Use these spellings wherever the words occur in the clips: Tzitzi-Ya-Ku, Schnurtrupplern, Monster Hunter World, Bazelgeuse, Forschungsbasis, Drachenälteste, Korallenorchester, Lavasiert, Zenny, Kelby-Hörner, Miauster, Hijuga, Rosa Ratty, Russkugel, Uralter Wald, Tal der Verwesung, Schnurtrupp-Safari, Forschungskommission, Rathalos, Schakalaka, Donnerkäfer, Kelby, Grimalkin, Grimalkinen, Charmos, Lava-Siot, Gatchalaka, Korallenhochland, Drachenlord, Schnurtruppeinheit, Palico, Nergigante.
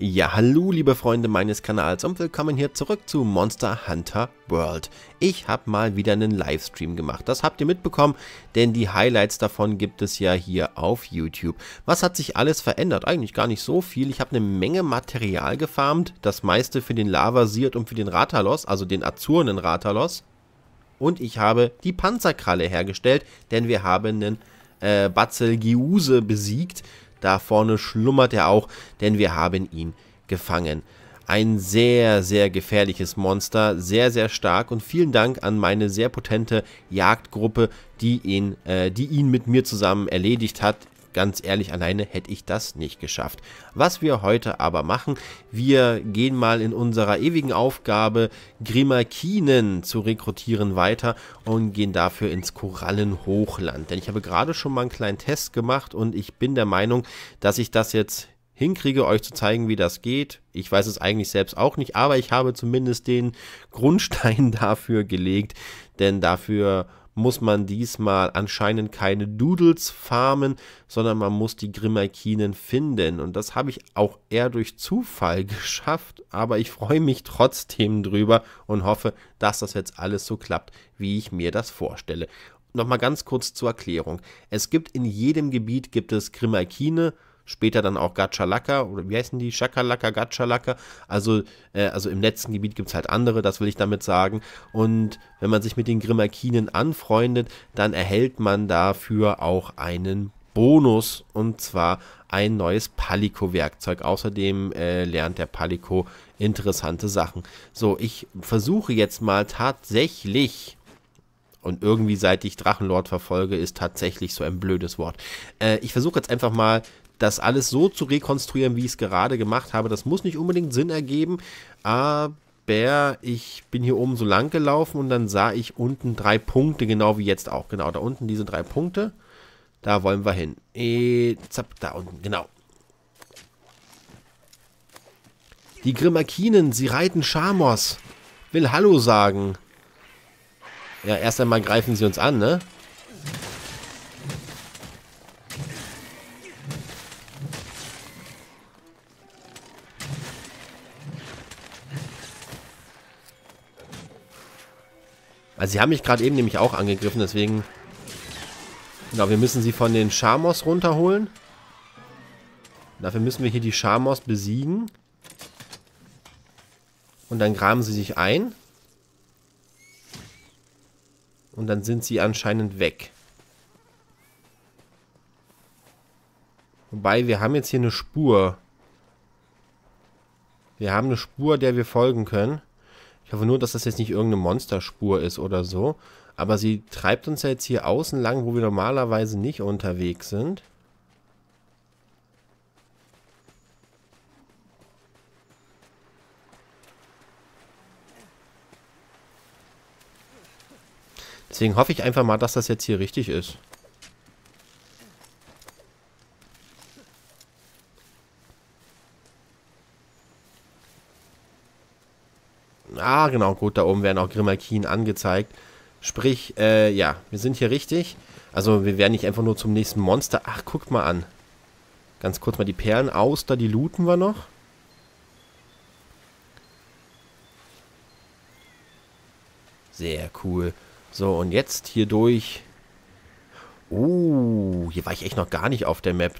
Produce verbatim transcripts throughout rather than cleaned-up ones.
Ja, hallo liebe Freunde meines Kanals und willkommen hier zurück zu Monster Hunter World. Ich habe mal wieder einen Livestream gemacht, das habt ihr mitbekommen, denn die Highlights davon gibt es ja hier auf YouTube. Was hat sich alles verändert? Eigentlich gar nicht so viel. Ich habe eine Menge Material gefarmt, das meiste für den Lavasiert und für den Rathalos, also den azurnen Rathalos. Und ich habe die Panzerkralle hergestellt, denn wir haben einen äh, Bazelgeuse besiegt. Da vorne schlummert er auch, denn wir haben ihn gefangen. Ein sehr, sehr gefährliches Monster, sehr, sehr stark, und vielen Dank an meine sehr potente Jagdgruppe, die ihn, äh, die ihn mit mir zusammen erledigt hat. Ganz ehrlich, alleine hätte ich das nicht geschafft. Was wir heute aber machen, wir gehen mal in unserer ewigen Aufgabe, Grimalkinen zu rekrutieren, weiter und gehen dafür ins Korallenhochland. Denn ich habe gerade schon mal einen kleinen Test gemacht und ich bin der Meinung, dass ich das jetzt hinkriege, euch zu zeigen, wie das geht. Ich weiß es eigentlich selbst auch nicht, aber ich habe zumindest den Grundstein dafür gelegt, denn dafür muss man diesmal anscheinend keine Doodles farmen, sondern man muss die Grimalkinen finden. Und das habe ich auch eher durch Zufall geschafft, aber ich freue mich trotzdem drüber und hoffe, dass das jetzt alles so klappt, wie ich mir das vorstelle. Nochmal ganz kurz zur Erklärung. Es gibt in jedem Gebiet gibt es Grimalkine, später dann auch Gatchalaka, oder wie heißen die? Schakalaka, Gatchalaka. Also, äh, also im letzten Gebiet gibt es halt andere, das will ich damit sagen. Und wenn man sich mit den Grimalkinen anfreundet, dann erhält man dafür auch einen Bonus, und zwar ein neues Palico-Werkzeug. Außerdem äh, lernt der Palico interessante Sachen. So, ich versuche jetzt mal tatsächlich... Und irgendwie, seit ich Drachenlord verfolge, ist tatsächlich so ein blödes Wort. Äh, ich versuche jetzt einfach mal, das alles so zu rekonstruieren, wie ich es gerade gemacht habe. Das muss nicht unbedingt Sinn ergeben, aber ich bin hier oben so lang gelaufen und dann sah ich unten drei Punkte, genau wie jetzt auch. Genau, da unten diese drei Punkte, da wollen wir hin. E zapp, da unten, genau. Die Grimalkinen, sie reiten Charmos, will Hallo sagen. Ja, erst einmal greifen sie uns an, ne? Also sie haben mich gerade eben nämlich auch angegriffen, deswegen... Genau, wir müssen sie von den Shamos runterholen. Dafür müssen wir hier die Shamos besiegen. Und dann graben sie sich ein. Und dann sind sie anscheinend weg. Wobei, wir haben jetzt hier eine Spur. Wir haben eine Spur, der wir folgen können. Ich hoffe nur, dass das jetzt nicht irgendeine Monsterspur ist oder so. Aber sie treibt uns ja jetzt hier außen lang, wo wir normalerweise nicht unterwegs sind. Deswegen hoffe ich einfach mal, dass das jetzt hier richtig ist. Ah, genau, gut, da oben werden auch Grimalkinen angezeigt. Sprich, äh, ja, wir sind hier richtig. Also, wir werden nicht einfach nur zum nächsten Monster... Ach, guckt mal an. Ganz kurz mal die Perlen aus, da die looten wir noch. Sehr cool. So, und jetzt hier durch... Oh, hier war ich echt noch gar nicht auf der Map.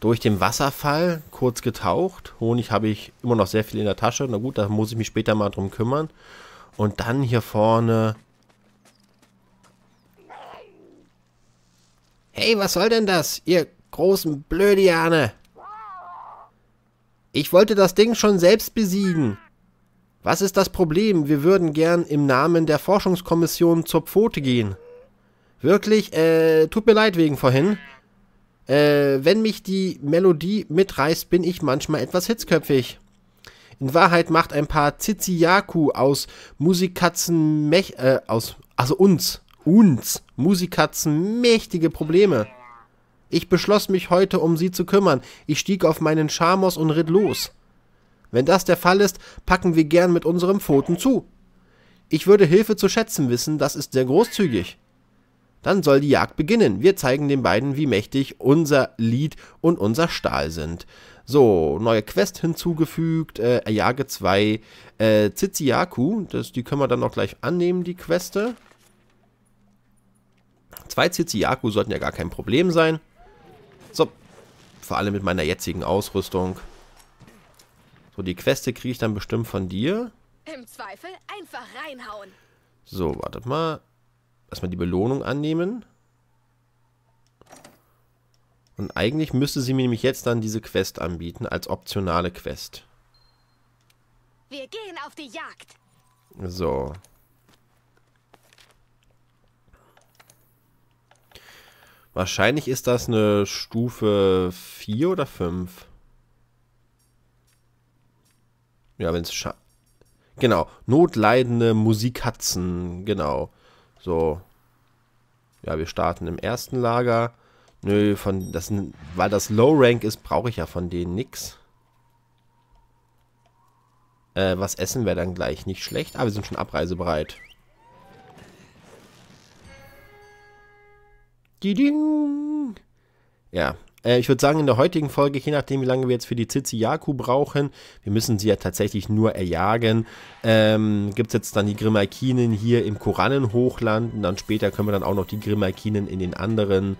Durch den Wasserfall, kurz getaucht. Honig habe ich immer noch sehr viel in der Tasche. Na gut, da muss ich mich später mal drum kümmern. Und dann hier vorne... Hey, was soll denn das, ihr großen Blödiane? Ich wollte das Ding schon selbst besiegen. Was ist das Problem? Wir würden gern im Namen der Forschungskommission zur Pfote gehen. Wirklich, äh, tut mir leid wegen vorhin. Äh, wenn mich die Melodie mitreißt, bin ich manchmal etwas hitzköpfig. In Wahrheit macht ein paar Tzitzi-Ya-Ku aus Musikkatzen mäch äh, aus also uns uns Musikkatzen mächtige Probleme. Ich beschloss mich heute, um sie zu kümmern. Ich stieg auf meinen Schamos und ritt los. Wenn das der Fall ist, packen wir gern mit unseren Pfoten zu. Ich würde Hilfe zu schätzen wissen, das ist sehr großzügig. Dann soll die Jagd beginnen. Wir zeigen den beiden, wie mächtig unser Lied und unser Stahl sind. So, neue Quest hinzugefügt, äh, erjage zwei äh, Tzitzi-Ya-Ku, das, die können wir dann auch gleich annehmen, die Queste. Zwei Tzitzi-Ya-Ku sollten ja gar kein Problem sein. So, vor allem mit meiner jetzigen Ausrüstung. So, die Queste kriege ich dann bestimmt von dir. Im Zweifel einfach reinhauen. So, wartet mal. Erstmal die Belohnung annehmen. Und eigentlich müsste sie mir nämlich jetzt dann diese Quest anbieten, als optionale Quest. Wir gehen auf die Jagd. So. Wahrscheinlich ist das eine Stufe vier oder fünf. Ja, wenn es scha... Genau. Notleidende Musikkatzen. Genau. So. Ja, wir starten im ersten Lager. Nö, von das, weil das Low Rank ist, brauche ich ja von denen nix. Äh, was essen wäre dann gleich nicht schlecht. Ah, wir sind schon abreisebereit. Diding. Ja, äh, ich würde sagen, in der heutigen Folge, je nachdem, wie lange wir jetzt für die Tzitzi-Ya-Ku brauchen, wir müssen sie ja tatsächlich nur erjagen, ähm, gibt es jetzt dann die Grimalkinen hier im Korallenhochland und dann später können wir dann auch noch die Grimalkinen in den anderen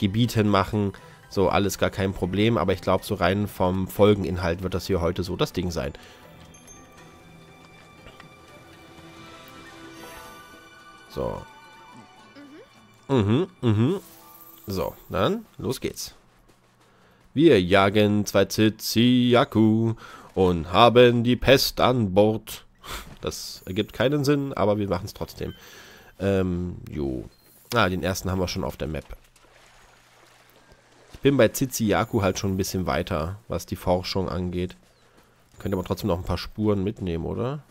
Gebieten machen, so alles gar kein Problem, aber ich glaube, so rein vom Folgeninhalt wird das hier heute so das Ding sein. So. Mhm, mhm. So, dann los geht's. Wir jagen zwei Tzitzi-Ya-Ku und haben die Pest an Bord. Das ergibt keinen Sinn, aber wir machen es trotzdem. Ähm, jo. Ah, den ersten haben wir schon auf der Map. Ich bin bei Tzitzi-Ya-Ku halt schon ein bisschen weiter, was die Forschung angeht. Könnte aber trotzdem noch ein paar Spuren mitnehmen, oder?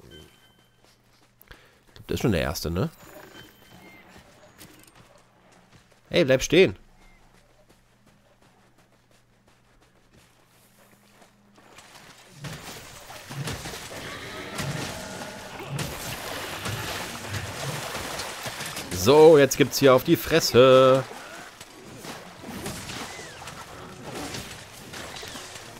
Ich glaube, das ist schon der erste, ne? Hey, bleib stehen! So, jetzt gibt's hier auf die Fresse.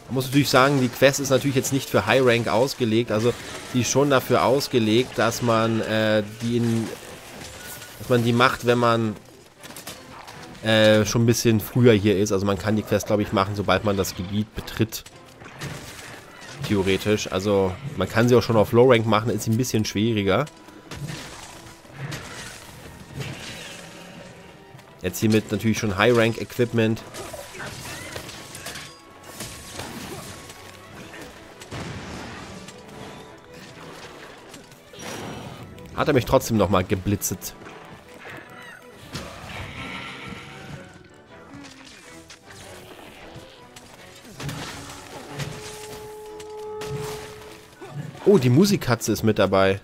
Man muss natürlich sagen, die Quest ist natürlich jetzt nicht für High Rank ausgelegt. Also die ist schon dafür ausgelegt, dass man äh, die in, dass man die macht, wenn man äh, schon ein bisschen früher hier ist. Also man kann die Quest, glaube ich, machen, sobald man das Gebiet betritt. Theoretisch. Also man kann sie auch schon auf Low Rank machen, ist ein bisschen schwieriger. Jetzt hiermit natürlich schon High-Rank-Equipment. Hat er mich trotzdem nochmal geblitzt. Oh, die Musikkatze ist mit dabei.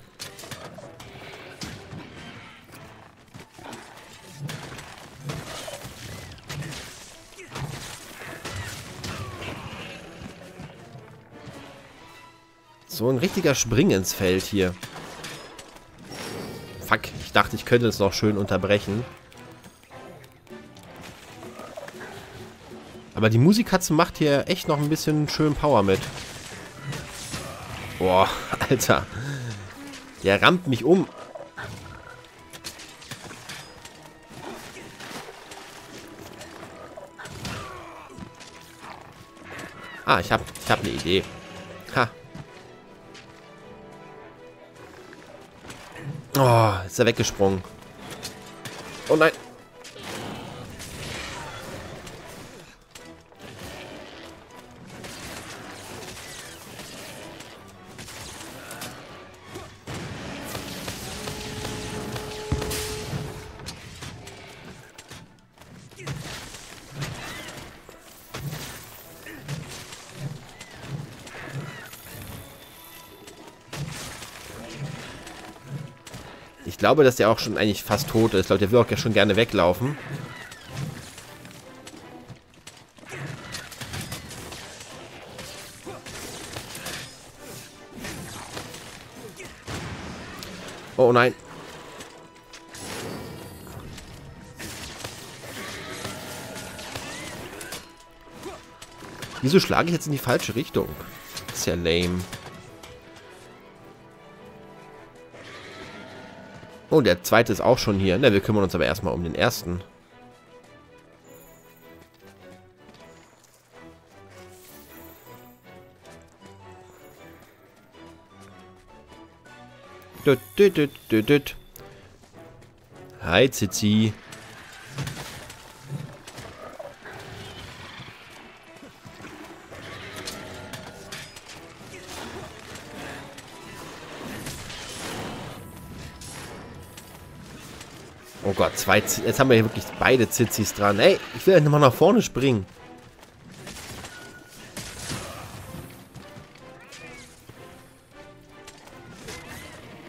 So ein richtiger Spring ins Feld hier. Fuck, ich dachte, ich könnte es noch schön unterbrechen. Aber die Musikkatze macht hier echt noch ein bisschen schön Power mit. Boah, Alter. Der rammt mich um. Ah, ich hab, ich hab eine Idee. Ha. Oh, ist er weggesprungen. Oh nein. Ich glaube, dass der auch schon eigentlich fast tot ist. Ich glaube, der will auch schon gerne weglaufen. Oh nein. Wieso schlage ich jetzt in die falsche Richtung? Das ist ja lame. Oh, der zweite ist auch schon hier. Na, wir kümmern uns aber erstmal um den ersten. Dut, dut, dut, dut, dut. Hi, Tzitzi. Oh Gott, zwei Z jetzt haben wir hier wirklich beide Tzitzis dran. Ey, ich will nochmal nach vorne springen.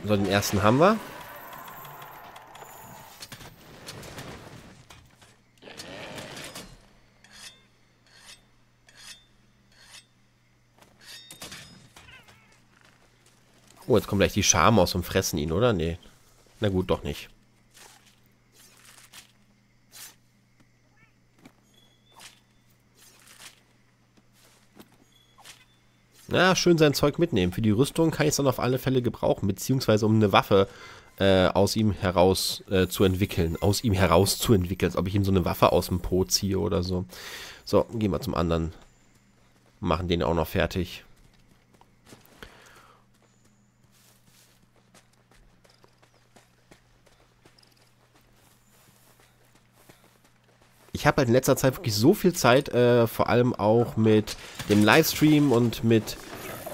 So, den ersten haben wir. Oh, jetzt kommen gleich die Scharmaus und fressen ihn, oder? Nee. Na gut, doch nicht. Na, schön sein Zeug mitnehmen. Für die Rüstung kann ich es dann auf alle Fälle gebrauchen, beziehungsweise um eine Waffe äh, aus ihm heraus äh, zu entwickeln. Aus ihm heraus zu entwickeln, als ob ich ihm so eine Waffe aus dem Po ziehe oder so. So, gehen wir zum anderen. Machen den auch noch fertig. Ich habe halt in letzter Zeit wirklich so viel Zeit, äh, vor allem auch mit dem Livestream und mit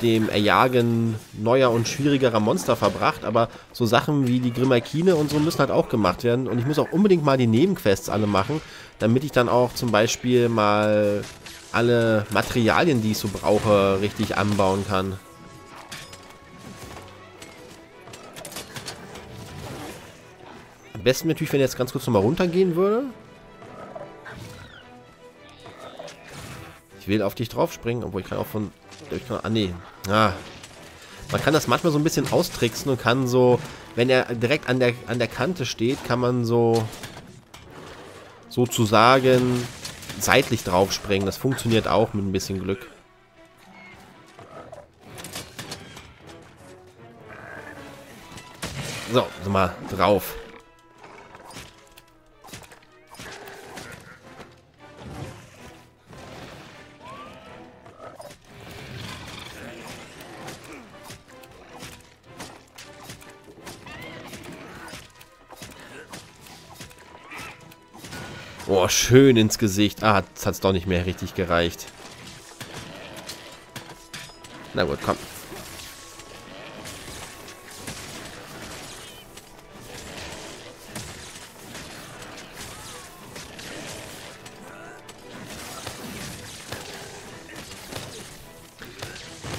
dem Erjagen neuer und schwierigerer Monster verbracht, aber so Sachen wie die Grimalkine und so müssen halt auch gemacht werden und ich muss auch unbedingt mal die Nebenquests alle machen, damit ich dann auch zum Beispiel mal alle Materialien, die ich so brauche, richtig anbauen kann. Am besten natürlich, wenn ich jetzt ganz kurz nochmal runtergehen würde. Will auf dich drauf springen, obwohl ich kann auch von. Ich kann, ah, nee. Ah. Man kann das manchmal so ein bisschen austricksen und kann so, wenn er direkt an der, an der Kante steht, kann man so sozusagen seitlich drauf springen. Das funktioniert auch mit ein bisschen Glück. So, so mal drauf. Oh, schön ins Gesicht. Ah, das hat's doch nicht mehr richtig gereicht. Na gut, komm.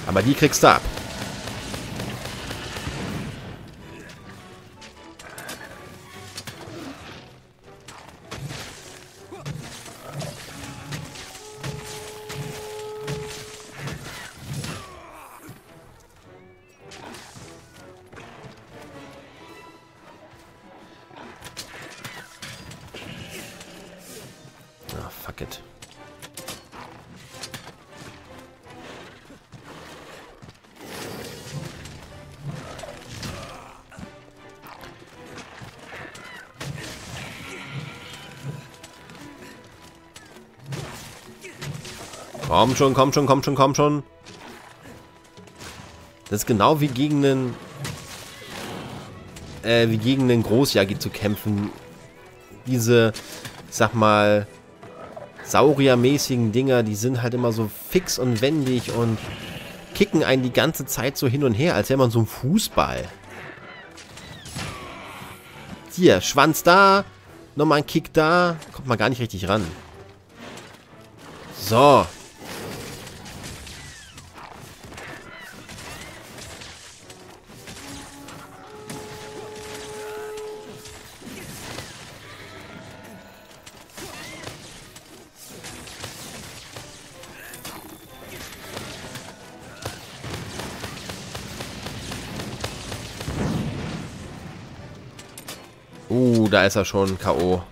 Aber die kriegst du ab. Komm schon, komm schon, komm schon, komm schon. Das ist genau wie gegen einen äh, wie gegen einen Großjagi zu kämpfen. Diese, sag mal, sauriermäßigen Dinger, die sind halt immer so fix und wendig und kicken einen die ganze Zeit so hin und her, als wäre man so ein Fußball. Hier, Schwanz da, nochmal ein Kick da, kommt man gar nicht richtig ran. So. Uh, da ist er schon K O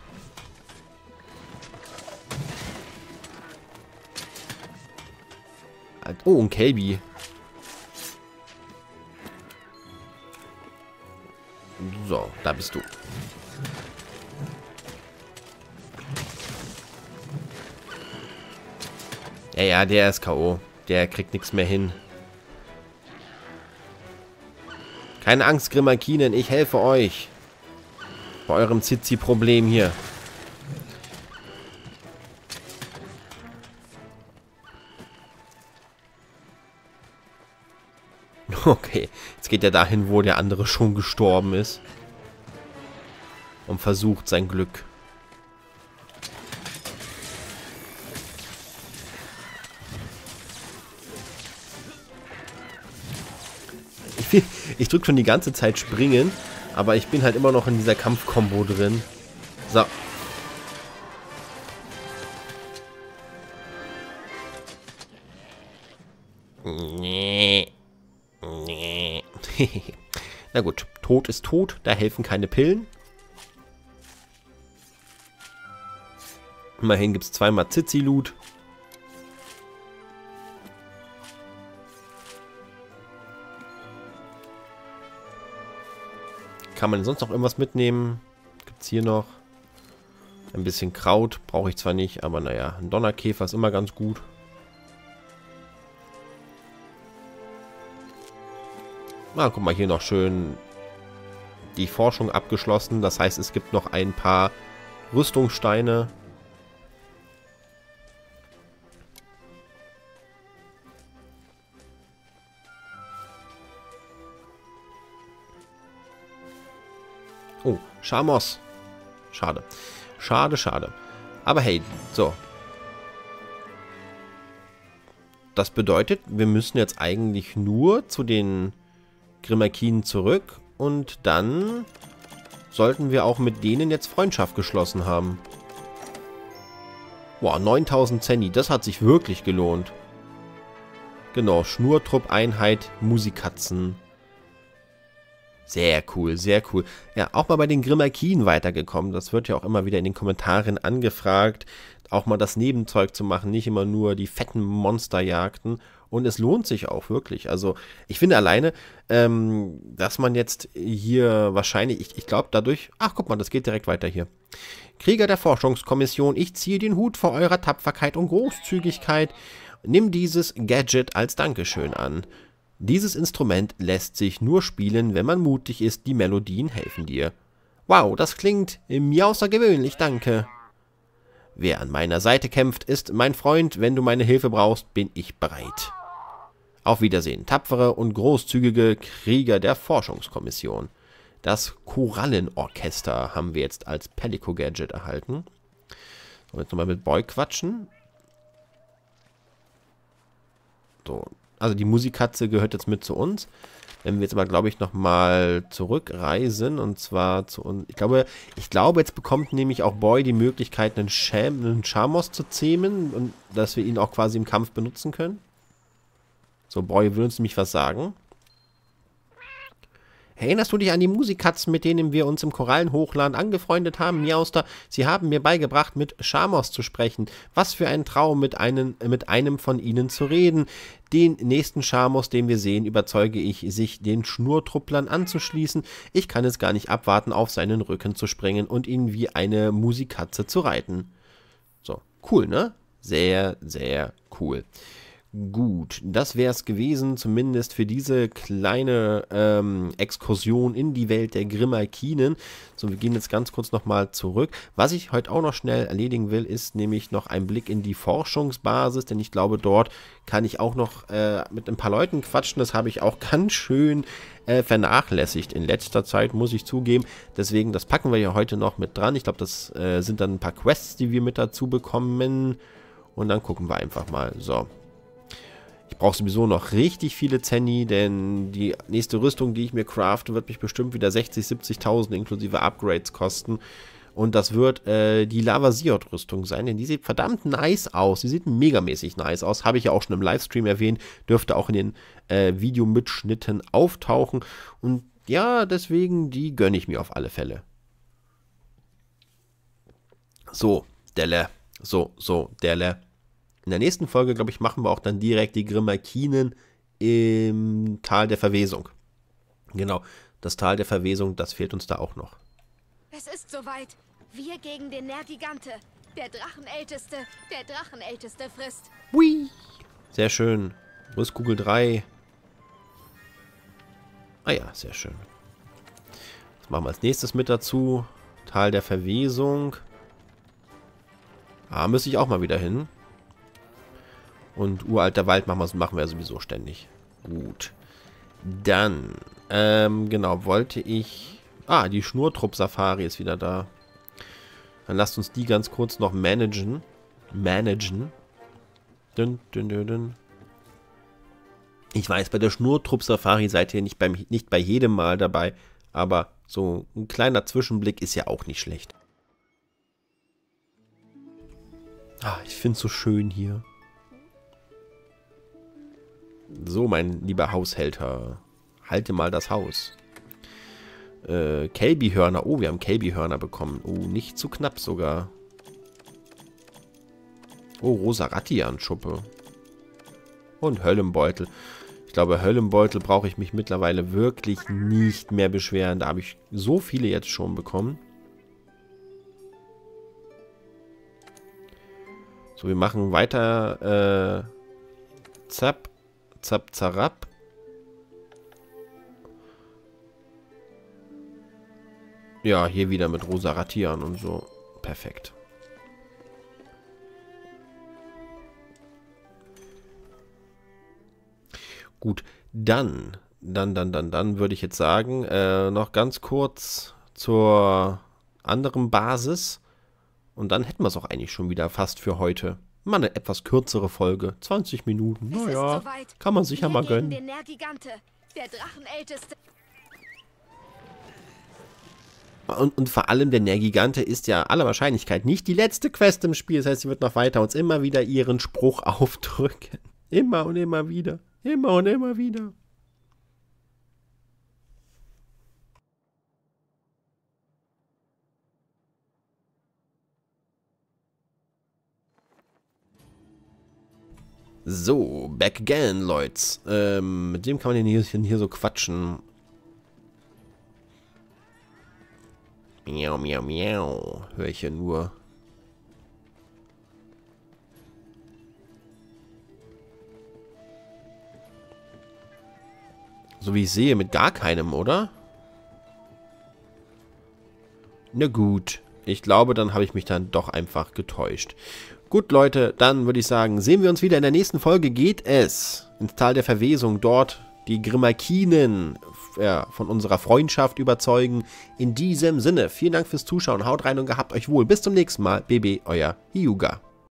Oh, ein Kelby. So, da bist du. Ja, ja, der ist K O. Der kriegt nichts mehr hin. Keine Angst, Grimalkinen, ich helfe euch. Bei eurem Tzitzi-Problem hier. Okay, jetzt geht er dahin, wo der andere schon gestorben ist. Und versucht sein Glück. Ich, ich drücke schon die ganze Zeit springen, aber ich bin halt immer noch in dieser Kampfkombo drin. So. Nee. Nee. Na gut, Tod ist tot, da helfen keine Pillen. Immerhin gibt es zweimal Tzitzi-Loot. Kann man sonst noch irgendwas mitnehmen? Gibt es hier noch ein bisschen Kraut? Brauche ich zwar nicht, aber naja, ein Donnerkäfer ist immer ganz gut. Na, guck mal, hier noch schön die Forschung abgeschlossen. Das heißt, es gibt noch ein paar Rüstungssteine. Oh, Charmos. Schade. Schade, schade. Aber hey, so. Das bedeutet, wir müssen jetzt eigentlich nur zu den Grimalkinen zurück. Und dann sollten wir auch mit denen jetzt Freundschaft geschlossen haben. Boah, neuntausend Zenny. Das hat sich wirklich gelohnt. Genau, Schnurtruppeinheit, Musikatzen. Sehr cool, sehr cool. Ja, auch mal bei den Grimalkinen weitergekommen. Das wird ja auch immer wieder in den Kommentaren angefragt. Auch mal das Nebenzeug zu machen, nicht immer nur die fetten Monsterjagden. Und es lohnt sich auch wirklich. Also ich finde alleine, ähm, dass man jetzt hier wahrscheinlich, ich, ich glaube dadurch, ach guck mal, das geht direkt weiter hier. Krieger der Forschungskommission, ich ziehe den Hut vor eurer Tapferkeit und Großzügigkeit. Nimm dieses Gadget als Dankeschön an. Dieses Instrument lässt sich nur spielen, wenn man mutig ist, die Melodien helfen dir. Wow, das klingt mir außergewöhnlich, danke. Wer an meiner Seite kämpft, ist mein Freund, wenn du meine Hilfe brauchst, bin ich bereit. Auf Wiedersehen, tapfere und großzügige Krieger der Forschungskommission. Das Korallenorchester haben wir jetzt als Pellico-Gadget erhalten. Und jetzt nochmal mit Boy quatschen. So. Also die Musikkatze gehört jetzt mit zu uns. Wenn wir jetzt aber, glaube ich, nochmal zurückreisen und zwar zu uns. Ich glaube, ich glaube, jetzt bekommt nämlich auch Boy die Möglichkeit, einen, Scham, einen Schamos zu zähmen und dass wir ihn auch quasi im Kampf benutzen können. So, Boy will uns nämlich was sagen. Erinnerst du dich an die Musikkatzen, mit denen wir uns im Korallenhochland angefreundet haben, Miauster? Sie haben mir beigebracht, mit Schamors zu sprechen. Was für ein Traum, mit, einen, mit einem von ihnen zu reden. Den nächsten Schamors, den wir sehen, überzeuge ich, sich den Schnurtrupplern anzuschließen. Ich kann es gar nicht abwarten, auf seinen Rücken zu springen und ihn wie eine Musikkatze zu reiten. So, cool, ne? Sehr, sehr cool. Gut, das wäre es gewesen, zumindest für diese kleine ähm, Exkursion in die Welt der Grimalkinen. So, wir gehen jetzt ganz kurz nochmal zurück. Was ich heute auch noch schnell erledigen will, ist nämlich noch ein Blick in die Forschungsbasis, denn ich glaube, dort kann ich auch noch äh, mit ein paar Leuten quatschen. Das habe ich auch ganz schön äh, vernachlässigt in letzter Zeit, muss ich zugeben. Deswegen, das packen wir ja heute noch mit dran. Ich glaube, das äh, sind dann ein paar Quests, die wir mit dazu bekommen. Und dann gucken wir einfach mal. So. Ich brauche sowieso noch richtig viele Zenny, denn die nächste Rüstung, die ich mir crafte, wird mich bestimmt wieder sechzig, siebzigtausend inklusive Upgrades kosten. Und das wird äh, die Lava-Siot-Rüstung sein, denn die sieht verdammt nice aus. Die sieht megamäßig nice aus. Habe ich ja auch schon im Livestream erwähnt. Dürfte auch in den äh, Videomitschnitten auftauchen. Und ja, deswegen, die gönne ich mir auf alle Fälle. So, Delle. So, so, Delle. In der nächsten Folge, glaube ich, machen wir auch dann direkt die Grimalkinen im Tal der Verwesung. Genau, das Tal der Verwesung, das fehlt uns da auch noch. Es ist soweit. Wir gegen den Nergigante. Der Drachenälteste, der Drachenälteste frisst. Hui. Sehr schön. Russkugel drei. Ah ja, sehr schön. Das machen wir als nächstes mit dazu. Tal der Verwesung. Ah, müsste ich auch mal wieder hin. Und Uralter Wald machen wir, machen wir sowieso ständig. Gut. Dann, ähm, genau, wollte ich... Ah, die Schnurtrupp-Safari ist wieder da. Dann lasst uns die ganz kurz noch managen. Managen. Dün, dün, dün, dün. Ich weiß, bei der Schnurtrupp-Safari seid ihr nicht, beim, nicht bei jedem Mal dabei, aber so ein kleiner Zwischenblick ist ja auch nicht schlecht. Ah, ich finde es so schön hier. So, mein lieber Haushälter, halte mal das Haus. Äh, Kelby-Hörner. Oh, wir haben Kelby-Hörner bekommen. Oh, nicht zu knapp sogar. Oh, Rosa Ratty an Schuppe. Und Höllenbeutel. Ich glaube, Höllenbeutel brauche ich mich mittlerweile wirklich nicht mehr beschweren. Da habe ich so viele jetzt schon bekommen. So, wir machen weiter. Äh, Zap, Zap, Zarab. Ja, hier wieder mit Rosa Ratty und so. Perfekt. Gut, dann, dann, dann, dann, dann würde ich jetzt sagen, äh, noch ganz kurz zur anderen Basis. Und dann hätten wir es auch eigentlich schon wieder fast für heute. Mal eine etwas kürzere Folge, zwanzig Minuten, naja, kann man sich ja mal gönnen. Den Nergigante, der Drachenälteste. Und, und vor allem der Nergigante ist ja aller Wahrscheinlichkeit nicht die letzte Quest im Spiel. Das heißt, sie wird noch weiter uns immer wieder ihren Spruch aufdrücken. Immer und immer wieder. Immer und immer wieder. So, back again, Leute. Ähm, mit dem kann man den hier, hier so quatschen. Miau, miau, miau. Höre ich hier nur. So wie ich sehe, mit gar keinem, oder? Na gut. Ich glaube, dann habe ich mich dann doch einfach getäuscht. Gut, Leute, dann würde ich sagen, sehen wir uns wieder in der nächsten Folge. Geht es ins Tal der Verwesung, dort die Grimalkinen ja, von unserer Freundschaft überzeugen. In diesem Sinne, vielen Dank fürs Zuschauen, haut rein und gehabt euch wohl. Bis zum nächsten Mal, B B, euer Hijuga.